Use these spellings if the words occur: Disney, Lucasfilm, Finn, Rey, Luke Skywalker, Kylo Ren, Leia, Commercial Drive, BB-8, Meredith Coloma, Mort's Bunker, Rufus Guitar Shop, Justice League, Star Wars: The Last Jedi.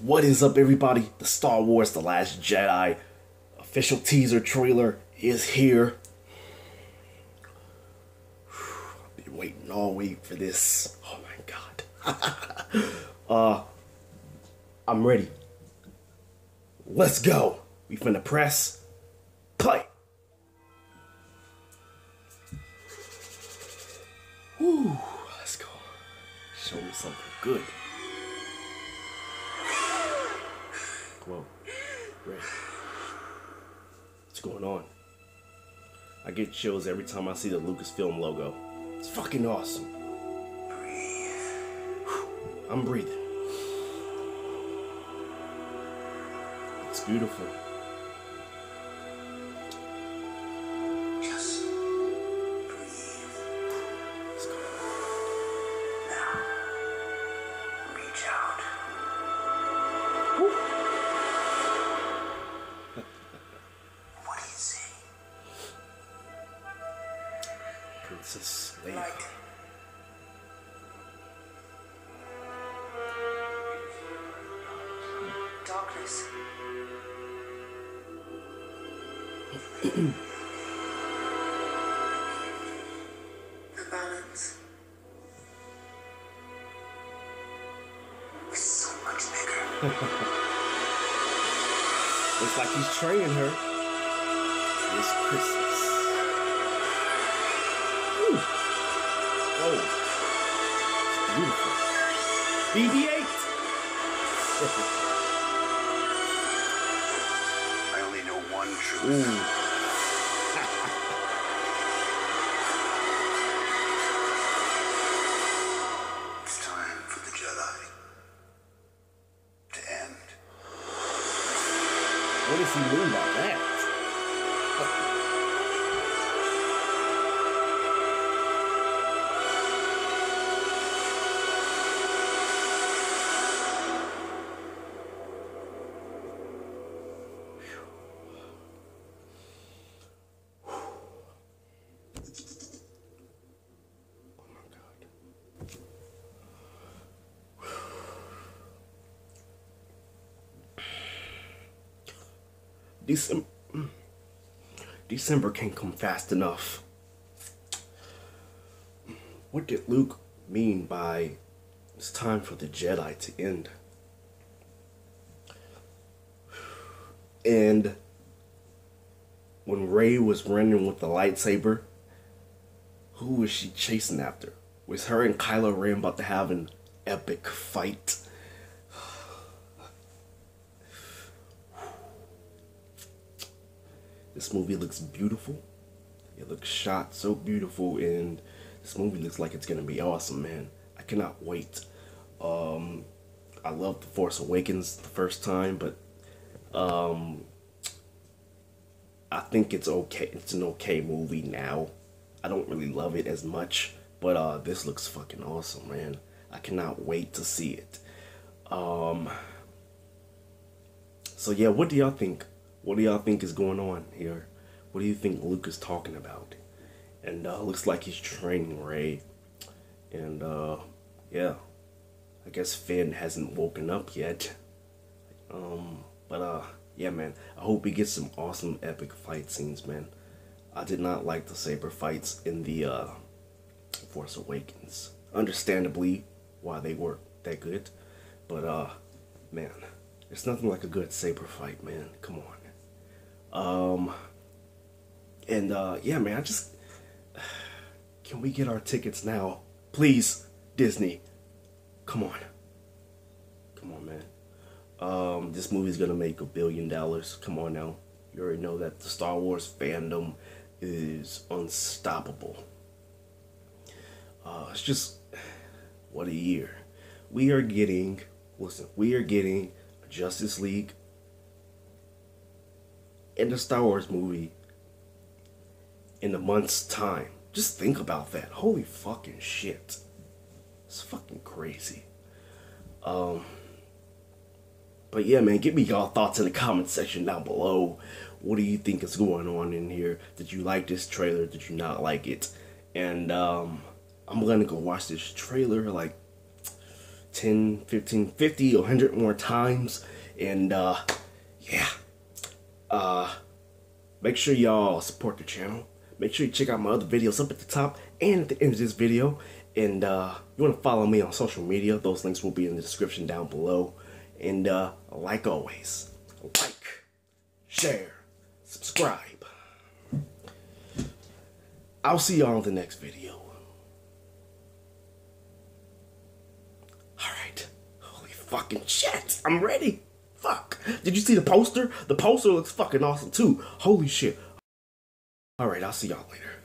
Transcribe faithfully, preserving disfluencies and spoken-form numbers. What is up, everybody? The Star Wars: The Last Jedi official teaser trailer is here. I've been waiting all week for this. Oh my god. uh, I'm ready. Let's go. We finna press play. Woo, let's go. Show me something good. Whoa, Rey. What's going on? I get chills every time I see the Lucasfilm logo. It's fucking awesome. Breathe. I'm breathing. It's beautiful. Just breathe. Let's go. Now, reach out. Princess Leia. Darkness. The balance is so much bigger. It's like he's training her. It's Christmas. Oh, it's beautiful. B B eight. I only know one truth. It's time for the Jedi to end. What does he mean by that? December, December can't come fast enough. What did Luke mean by it's time for the Jedi to end? And when Rey was running with the lightsaber, who was she chasing after? Was her and Kylo Ren about to have an epic fight? This movie looks beautiful. It looks shot so beautiful, and this movie looks like it's gonna be awesome, man. I cannot wait. Um, I loved The Force Awakens the first time, but um, I think it's okay. It's an okay movie now. I don't really love it as much, but uh, this looks fucking awesome, man. I cannot wait to see it. Um, so yeah, what do y'all think? What do y'all think is going on here? What do you think Luke is talking about? And uh, looks like he's training Rey. And uh, yeah, I guess Finn hasn't woken up yet. Um, but uh, yeah, man, I hope he gets some awesome epic fight scenes, man. I did not like the saber fights in the uh, Force Awakens. Understandably, why they weren't that good. But uh, man, there's nothing like a good saber fight, man. Come on. Um, and, uh, yeah, man, I just, can we get our tickets now? Please, Disney, come on, come on, man. Um, this movie's gonna make a billion dollars, come on now. You already know that the Star Wars fandom is unstoppable. Uh, it's just, what a year. We are getting, listen, we are getting a Justice League, in the Star Wars movie in a month's time. Just think about that. Holy fucking shit. It's fucking crazy. Um, but yeah, man, give me y'all thoughts in the comment section down below. What do you think is going on in here? Did you like this trailer? Did you not like it? And um, I'm gonna go watch this trailer like ten, fifteen, fifty, a hundred more times. And uh, yeah, uh, make sure y'all support the channel. Make sure you check out my other videos up at the top and at the end of this video. And uh, you want to follow me on social media, those links will be in the description down below. And uh, like always, like, share, subscribe. I'll see y'all in the next video. Alright. Holy fucking shit. I'm ready. Fuck. Did you see the poster? The poster looks fucking awesome too. Holy shit. Alright, I'll see y'all later.